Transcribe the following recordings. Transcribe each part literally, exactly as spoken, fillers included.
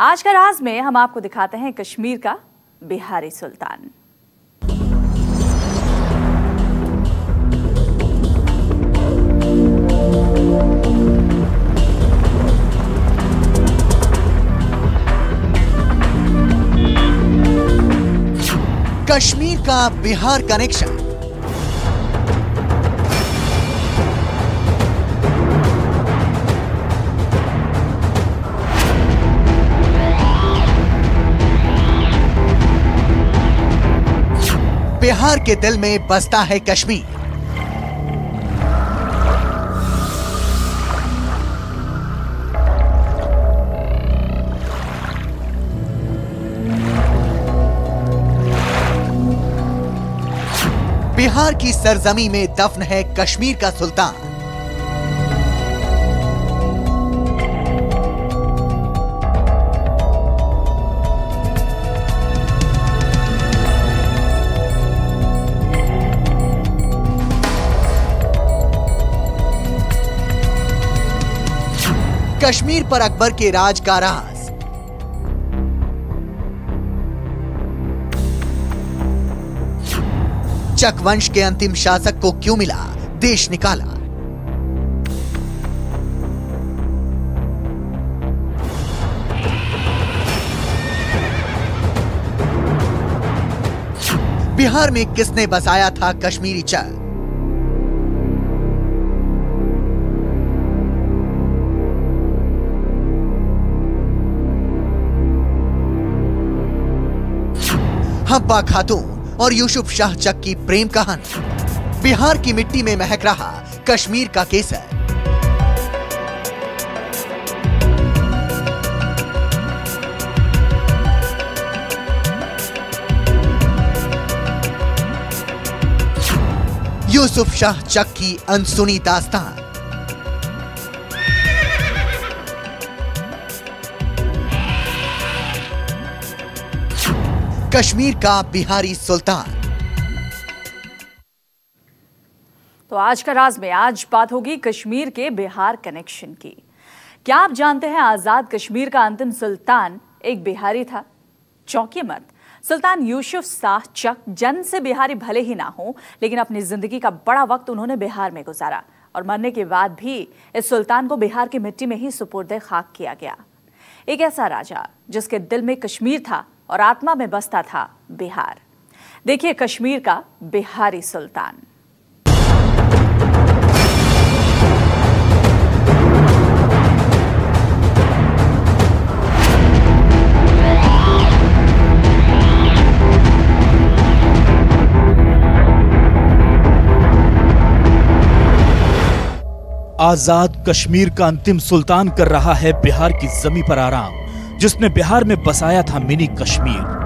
आज का राज में हम आपको दिखाते हैं कश्मीर का बिहारी सुल्तान। कश्मीर का बिहार कनेक्शन। बिहार के दिल में बसता है कश्मीर। बिहार की सरजमी में दफन है कश्मीर का सुल्तान। कश्मीर पर अकबर के राज का राज। चक वंश के अंतिम शासक को क्यों मिला देश निकाला। बिहार में किसने बसाया था कश्मीरी चक। हब्बा खातून और यूसुफ शाह चक की प्रेम कहानी। बिहार की मिट्टी में महक रहा कश्मीर का केसर। यूसुफ शाह चक की अनसुनी दास्तान। कश्मीर का बिहारी सुल्तान। तो आज का राज में आज बात होगी कश्मीर के बिहार कनेक्शन की। क्या आप जानते हैं आजाद कश्मीर का अंतिम सुल्तान एक बिहारी था। चौंकिए मत, सुल्तान यूसुफ शाह चक जन्म से बिहारी भले ही ना हो, लेकिन अपनी जिंदगी का बड़ा वक्त उन्होंने बिहार में गुजारा और मरने के बाद भी इस सुल्तान को बिहार की मिट्टी में ही सुपुर्द खाक किया गया। एक ऐसा राजा जिसके दिल में कश्मीर था और आत्मा में बसता था बिहार। देखिए कश्मीर का बिहारी सुल्तान। आजाद कश्मीर का अंतिम सुल्तान कर रहा है बिहार की जमी पर आराम, जिसने बिहार में बसाया था मिनी कश्मीर।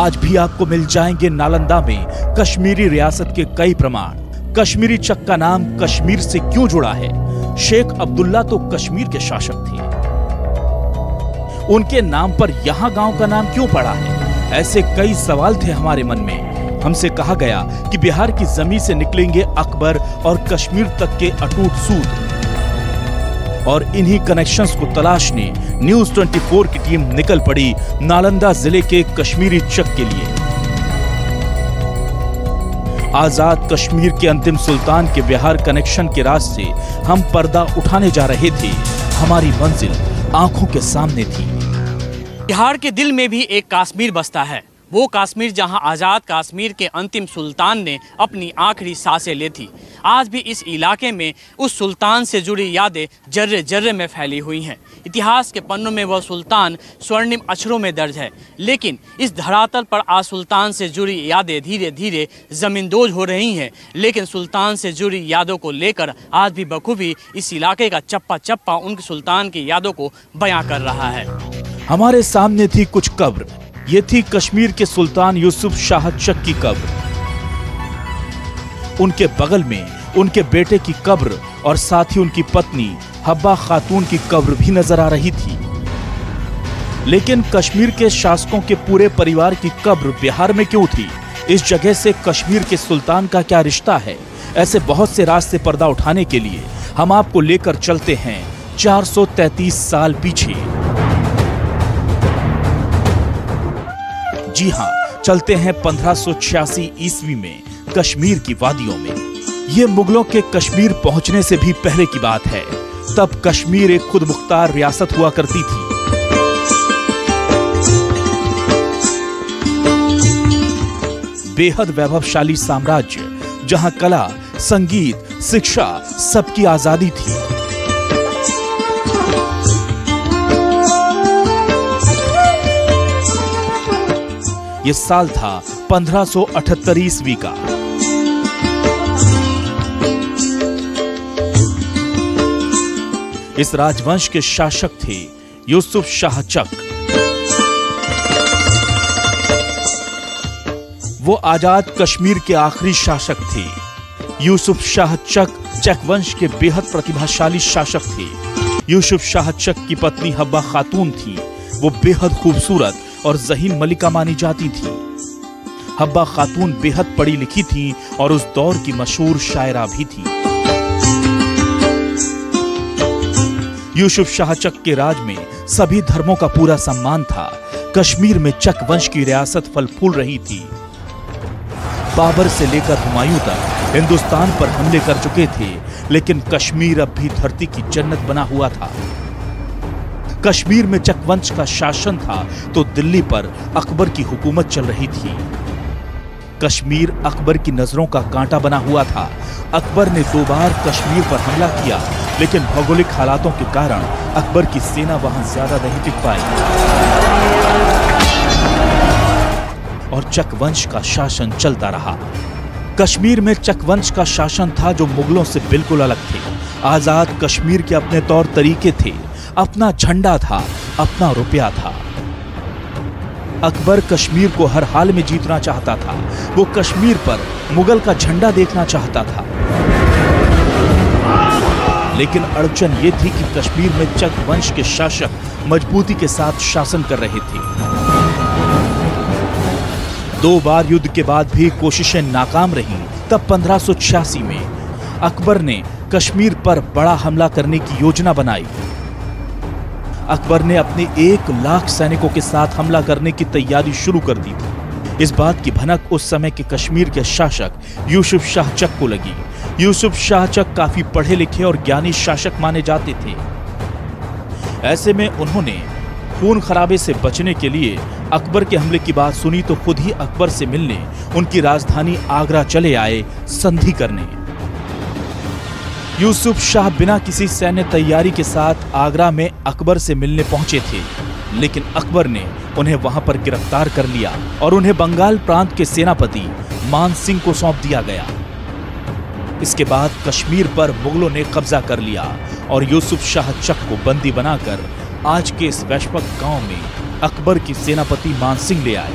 आज भी आपको मिल जाएंगे नालंदा में कश्मीरी रियासत के कई प्रमाण। कश्मीरी चक का नाम कश्मीर से क्यों जुड़ा है? शेख अब्दुल्ला तो कश्मीर के शासक थे, उनके नाम पर यहाँ गांव का नाम क्यों पड़ा है? ऐसे कई सवाल थे हमारे मन में। हमसे कहा गया कि बिहार की जमीन से निकलेंगे अकबर और कश्मीर तक के अटूट सूत्र, और इन्हीं कनेक्शंस को तलाशने न्यूज़ चौबीस की टीम निकल पड़ी नालंदा जिले के कश्मीरी चक के लिए। आजाद कश्मीर के अंतिम सुल्तान के बिहार कनेक्शन के राज से हम पर्दा उठाने जा रहे थे। हमारी मंजिल आंखों के सामने थी। बिहार के दिल में भी एक कश्मीर बसता है, वो कश्मीर जहां आज़ाद कश्मीर के अंतिम सुल्तान ने अपनी आखिरी सांसें ली थी। आज भी इस इलाके में उस सुल्तान से जुड़ी यादें जर्रे जर्रे में फैली हुई हैं। इतिहास के पन्नों में वह सुल्तान स्वर्णिम अक्षरों में दर्ज है, लेकिन इस धरातल पर आज सुल्तान से जुड़ी यादें धीरे धीरे ज़मींदोज हो रही हैं। लेकिन सुल्तान से जुड़ी यादों को लेकर आज भी बखूबी इस इलाके का चप्पा चप्पा उन सुल्तान की यादों को बयां कर रहा है। हमारे सामने थी कुछ कब्र। ये थी कश्मीर के सुल्तान यूसुफ शाह चक की कब्र। उनके बगल में उनके बेटे की कब्र और साथ ही उनकी पत्नी हब्बा खातून की कब्र भी नजर आ रही थी। लेकिन कश्मीर के शासकों के पूरे परिवार की कब्र बिहार में क्यों थी? इस जगह से कश्मीर के सुल्तान का क्या रिश्ता है? ऐसे बहुत से राज से पर्दा उठाने के लिए हम आपको लेकर चलते हैं चार सौ तैंतीस साल पीछे। जी हाँ, चलते हैं पंद्रह सौ छियासी ईस्वी में कश्मीर की वादियों में। ये मुगलों के कश्मीर पहुंचने से भी पहले की बात है। तब कश्मीर एक खुद मुख्तार रियासत हुआ करती थी। बेहद वैभवशाली साम्राज्य जहां कला, संगीत, शिक्षा सबकी आजादी थी। यह साल था पंद्रह सौ अठहत्तर ईस्वी का। इस राजवंश के शासक थे यूसुफ शाह चक। वो आजाद कश्मीर के आखिरी शासक थे। यूसुफ शाह चक चक वंश के बेहद प्रतिभाशाली शासक थे। यूसुफ शाह चक की पत्नी हब्बा खातून थी। वो बेहद खूबसूरत और जहीन मलिका मानी जाती थी। हब्बा खातून बेहद पढ़ी लिखी थी और उस दौर की मशहूर शायरा भी थी। यूसुफ शाह चक के राज में सभी धर्मों का पूरा सम्मान था। कश्मीर में चक वंश की रियासत फल फूल रही थी। बाबर से लेकर हुमायूं तक हिंदुस्तान पर हमले कर चुके थे, लेकिन कश्मीर अब भी धरती की जन्नत बना हुआ था। कश्मीर में चक वंश का शासन था तो दिल्ली पर अकबर की हुकूमत चल रही थी। कश्मीर अकबर की नजरों का कांटा बना हुआ था। अकबर ने दो बार कश्मीर पर हमला किया, लेकिन भौगोलिक हालातों के कारण अकबर की सेना वहां ज्यादा नहीं टिक पाई और चक वंश का शासन चलता रहा। कश्मीर में चक वंश का शासन था जो मुगलों से बिल्कुल अलग थे। आजाद कश्मीर के अपने तौर तरीके थे, अपना झंडा था, अपना रुपया था। अकबर कश्मीर को हर हाल में जीतना चाहता था। वो कश्मीर पर मुगल का झंडा देखना चाहता था। लेकिन अड़चन ये थी कि कश्मीर में चक वंश के शासक मजबूती के साथ शासन कर रहे थे। दो बार युद्ध के बाद भी कोशिशें नाकाम रहीं। तब पंद्रह सौ छियासी में अकबर ने कश्मीर पर बड़ा हमला करने की योजना बनाई। अकबर ने अपने एक लाख सैनिकों के साथ हमला करने की तैयारी शुरू कर दी थी। इस बात की भनक उस समय के कश्मीर के शासक यूसुफ शाह चक को लगी। यूसुफ शाह चक काफी पढ़े लिखे और ज्ञानी शासक माने जाते थे। ऐसे में उन्होंने खून खराबे से बचने के लिए अकबर के हमले की बात सुनी तो खुद ही अकबर से मिलने उनकी राजधानी आगरा चले आए संधि करने। यूसुफ शाह बिना किसी सैन्य तैयारी के साथ आगरा में अकबर से मिलने पहुंचे थे, लेकिन अकबर ने उन्हें वहां पर गिरफ्तार कर लिया और उन्हें बंगाल प्रांत के सेनापति मान सिंह को सौंप दिया गया। इसके बाद कश्मीर पर मुगलों ने कब्जा कर लिया और यूसुफ शाह चक को बंदी बनाकर आज के इस वैश्वक गांव में अकबर की सेनापति मान सिंह ले आए।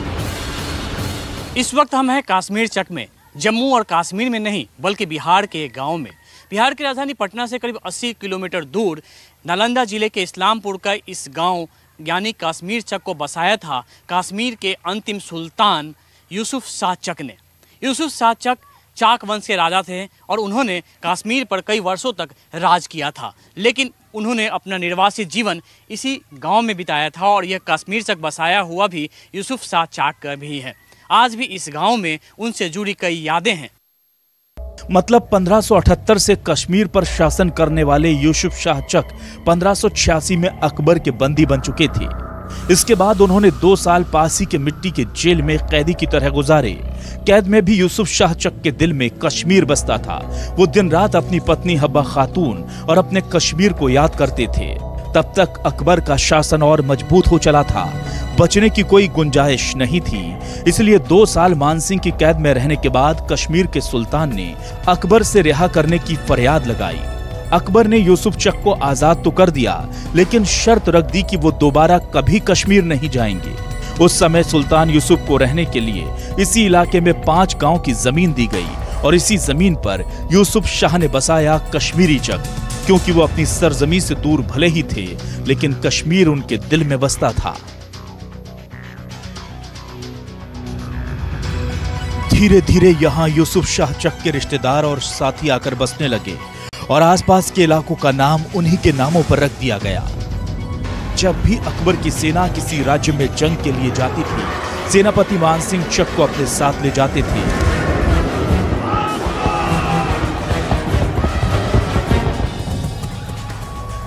इस वक्त हम हैं कश्मीर चक में। जम्मू और कश्मीर में नहीं बल्कि बिहार के एक गाँव में। बिहार की राजधानी पटना से करीब अस्सी किलोमीटर दूर नालंदा जिले के इस्लामपुर का इस गांव यानी कश्मीर चक को बसाया था कश्मीर के अंतिम सुल्तान यूसुफ शाह चक ने। यूसुफ शाह चक चाक वंश के राजा थे और उन्होंने कश्मीर पर कई वर्षों तक राज किया था, लेकिन उन्होंने अपना निर्वासित जीवन इसी गांव में बिताया था और यह कश्मीर चक बसाया हुआ भी यूसुफ शाह चाक का भी है। आज भी इस गांव में उनसे जुड़ी कई यादें हैं। मतलब पंद्रह सौ अठहत्तर से कश्मीर पर शासन करने वाले यूसुफ शाह चक पंद्रह सौ छियासी में अकबर के बंदी बन चुके थे। इसके बाद उन्होंने दो साल पासी के मिट्टी के जेल में कैदी की तरह गुजारे। कैद में भी यूसुफ शाह चक के दिल में कश्मीर बसता था। वो दिन रात अपनी पत्नी हब्बा खातून और अपने कश्मीर को याद करते थे। तब तक अकबर का शासन और मजबूत हो चला था। बचने की कोई गुंजाइश नहीं थी। इसलिए दो साल मानसिंह की कैद में रहने के बाद कश्मीर के सुल्तान ने अकबर से रिहा करने की फरियाद लगाई। अकबर ने यूसुफ चक को आजाद तो कर दिया, लेकिन शर्त रख दी कि वो दोबारा कभी कश्मीर नहीं जाएंगे। उस समय सुल्तान यूसुफ को रहने के लिए इसी इलाके में पांच गांव की जमीन दी गई और इसी जमीन पर यूसुफ शाह ने बसाया कश्मीरी चक। क्योंकि वो अपनी सरजमीं से दूर भले ही थे, लेकिन कश्मीर उनके दिल में बसता था। धीरे धीरे यहाँ यूसुफ शाह चक के रिश्तेदार और साथी आकर बसने लगे और आसपास के इलाकों का नाम उन्हीं के नामों पर रख दिया गया। जब भी अकबर की सेना किसी राज्य में जंग के लिए जाती थी सेनापति मान सिंह चक को अपने साथ ले जाते थे।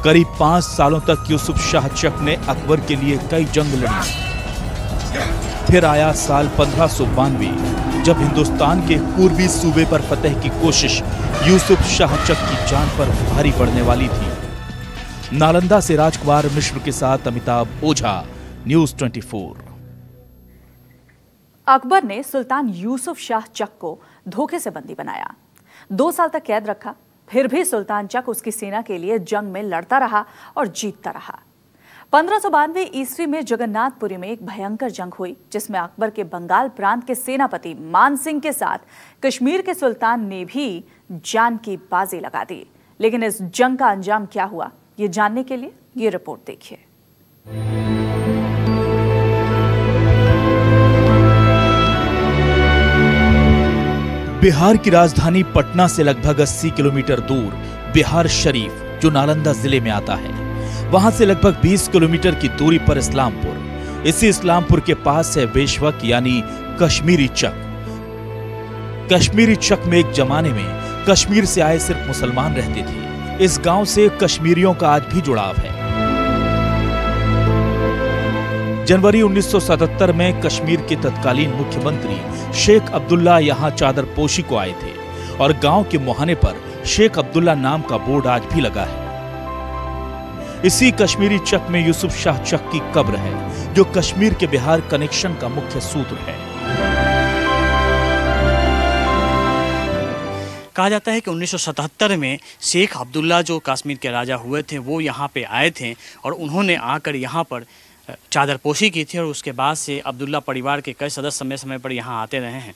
करीब पांच सालों तक यूसुफ शाह चक ने अकबर के लिए कई जंग लड़ी। फिर आया साल पंद्रह सौ बानवे जब हिंदुस्तान के पूर्वी सूबे पर फतेह की कोशिश यूसुफ शाह चक की जान पर भारी पड़ने वाली थी। नालंदा से राजकुमार मिश्र के साथ अमिताभ ओझा, न्यूज़ चौबीस। अकबर ने सुल्तान यूसुफ शाह चक को धोखे से बंदी बनाया, दो साल तक कैद रखा। फिर भी सुल्तान चक उसकी सेना के लिए जंग में लड़ता रहा और जीतता रहा। पंद्रह सौ बानवे ईस्वी में जगन्नाथपुरी में एक भयंकर जंग हुई, जिसमें अकबर के बंगाल प्रांत के सेनापति मान सिंह के साथ कश्मीर के सुल्तान ने भी जान की बाजी लगा दी। लेकिन इस जंग का अंजाम क्या हुआ, ये जानने के लिए ये रिपोर्ट देखिए। बिहार की राजधानी पटना से लगभग अस्सी किलोमीटर दूर बिहार शरीफ, जो नालंदा जिले में आता है, वहां से लगभग बीस किलोमीटर की दूरी पर इस्लामपुर। इसी इस्लामपुर के पास है बेशवा यानी कश्मीरी चक। कश्मीरी चक में एक जमाने में कश्मीर से आए सिर्फ मुसलमान रहते थे। इस गांव से कश्मीरियों का आज भी जुड़ाव है। जनवरी उन्नीस सौ सतहत्तर में कश्मीर के तत्कालीन मुख्यमंत्री शेख अब्दुल्ला यहां चादरपोशी को आए थे और गांव के मुहाने पर शेख अब्दुल्ला नाम का बोर्ड आज भी लगा है। इसी कश्मीरी चक में यूसुफ शाह चक की कब्र है, जो कश्मीर के बिहार कनेक्शन का मुख्य सूत्र है। कहा जाता है कि उन्नीस सौ सतहत्तर में शेख अब्दुल्ला, जो कश्मीर के राजा हुए थे, वो यहाँ पे आए थे और उन्होंने आकर यहाँ पर चादरपोशी की थी और उसके बाद से अब्दुल्ला परिवार के कई सदस्य समय समय पर यहाँ आते रहे हैं।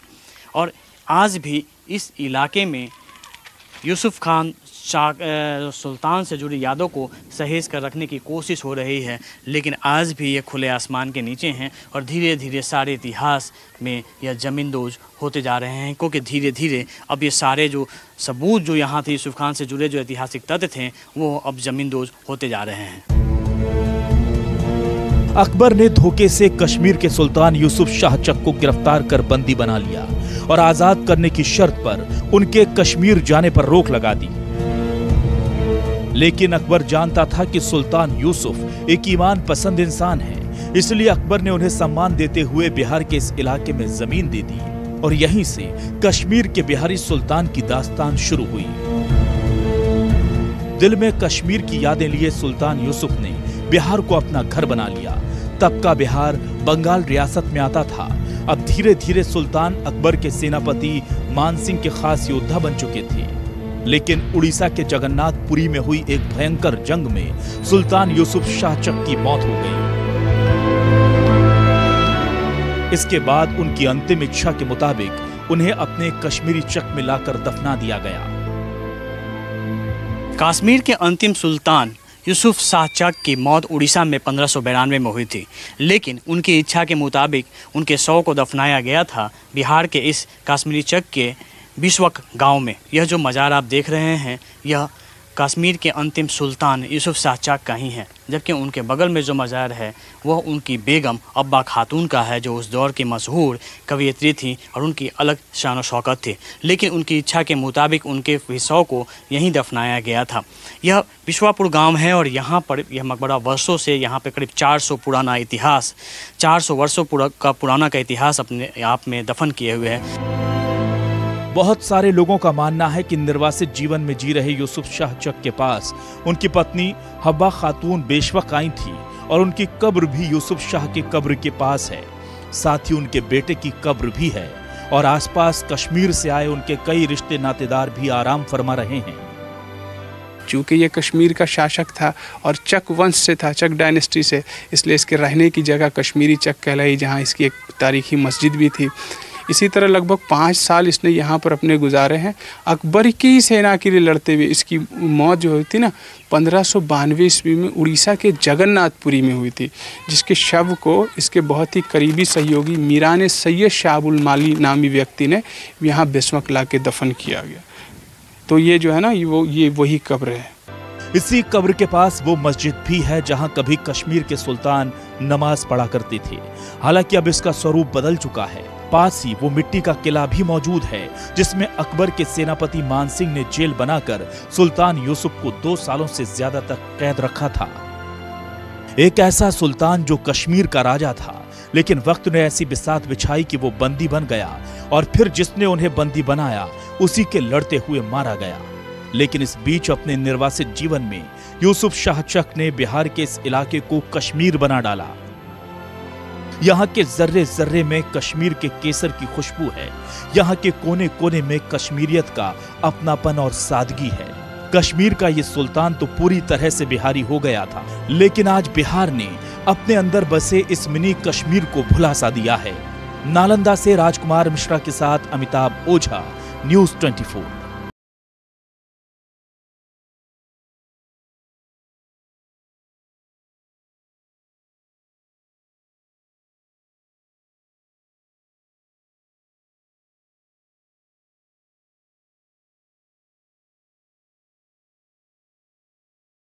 और आज भी इस इलाके में यूसुफ खान शाह सुल्तान से जुड़ी यादों को सहेज कर रखने की कोशिश हो रही है, लेकिन आज भी ये खुले आसमान के नीचे हैं और धीरे धीरे सारे इतिहास में यह जमींदोज होते जा रहे हैं, क्योंकि धीरे धीरे अब ये सारे जो सबूत जो यहाँ थे यूसुफ खान से जुड़े, जो ऐतिहासिक तथ्य थे, वो अब जमींदोज होते जा रहे हैं। अकबर ने धोखे से कश्मीर के सुल्तान यूसुफ शाह चक को गिरफ्तार कर बंदी बना लिया और आजाद करने की शर्त पर उनके कश्मीर जाने पर रोक लगा दी। लेकिन अकबर जानता था कि सुल्तान यूसुफ एक ईमान पसंद इंसान है, इसलिए अकबर ने उन्हें सम्मान देते हुए बिहार के इस इलाके में जमीन दे दी और यहीं से कश्मीर के बिहारी सुल्तान की दास्तान शुरू हुई। दिल में कश्मीर की यादें लिए सुल्तान यूसुफ ने बिहार को अपना घर बना लिया। तब का बिहार बंगाल रियासत में आता था। अब धीरे धीरे सुल्तान अकबर के सेनापति मान सिंह के खास योद्धा बन चुके थे। लेकिन उड़ीसा के जगन्नाथपुरी में हुई एक भयंकर जंग में सुल्तान यूसुफ शाह चक की मौत हो गई। इसके बाद उनकी अंतिम इच्छा के मुताबिक उन्हें अपने कश्मीरी चक में लाकर दफना दिया गया। कश्मीर के अंतिम सुल्तान यूसुफ शाह चक की मौत उड़ीसा में पंद्रह सौ बयानवे में हुई थी, लेकिन उनकी इच्छा के मुताबिक उनके शव को दफनाया गया था बिहार के इस कश्मीरी चक के बिशवक गांव में। यह जो मज़ार आप देख रहे हैं, यह कश्मीर के अंतिम सुल्तान यूसुफ शाह चक का ही है, जबकि उनके बगल में जो मज़ार है वह उनकी बेगम हब्बा खातून का है, जो उस दौर की मशहूर कवियत्री थी और उनकी अलग शान और शौकत थी। लेकिन उनकी इच्छा के मुताबिक उनके शव को यहीं दफनाया गया था। यह बिशवापुर गांव है और यहाँ पर यह मकबरा वर्षों से, यहाँ पर करीब चार सौ पुराना इतिहास चार सौ वर्षों पूरा का पुराना का इतिहास अपने आप में दफन किए हुए है। बहुत सारे लोगों का मानना है कि निर्वासित जीवन में जी रहे यूसुफ शाह चक के पास उनकी पत्नी हब्बा खातून बेशवक आई थी और उनकी कब्र भी यूसुफ शाह की कब्र के पास है। साथ ही उनके बेटे की कब्र भी है और आसपास कश्मीर से आए उनके कई रिश्ते नातेदार भी आराम फरमा रहे हैं। चूँकि ये कश्मीर का शासक था और चक वंश से था, चक डायनेस्टी से, इसलिए इसके रहने की जगह कश्मीरी चक कहलाई, जहाँ इसकी एक तारीखी मस्जिद भी थी। इसी तरह लगभग पाँच साल इसने यहाँ पर अपने गुजारे हैं, अकबर की सेना के लिए लड़ते हुए। इसकी मौत जो हुई थी ना पंद्रह सौ बानवे ईस्वी में उड़ीसा के जगन्नाथपुरी में हुई थी, जिसके शव को इसके बहुत ही करीबी सहयोगी मिरान सैयद शाबुल माली नामी व्यक्ति ने यहाँ बेशवा ला के दफन किया गया। तो ये जो है ना, ये वो ये वही कब्र है। इसी कब्र के पास वो मस्जिद भी है जहां कभी कश्मीर के सुल्तान नमाज पढ़ा करते थे। हालांकि अब इसका स्वरूप बदल चुका है। पास ही वो मिट्टी का किला भी मौजूद है जिसमें अकबर के सेनापति मान सिंह ने जेल बनाकर सुल्तान यूसुफ को दो सालों से ज्यादा तक कैद रखा था। एक ऐसा सुल्तान जो कश्मीर का राजा था, लेकिन वक्त ने ऐसी बिसात बिछाई कि वो बंदी बन गया और फिर जिसने उन्हें बंदी बनाया उसी के लड़ते हुए मारा गया। लेकिन इस बीच अपने निर्वासित जीवन में यूसुफ शाह चक ने बिहार के इस इलाके को कश्मीर बना डाला। यहाँ के जर्रे जर्रे में कश्मीर के केसर की खुशबू है। यहाँ के कोने कोने में कश्मीरियत का अपनापन और सादगी है। कश्मीर का ये सुल्तान तो पूरी तरह से बिहारी हो गया था, लेकिन आज बिहार ने अपने अंदर बसे इस मिनी कश्मीर को भुलासा दिया है। नालंदा से राजकुमार मिश्रा के साथ अमिताभ ओझा, न्यूज़ चौबीस।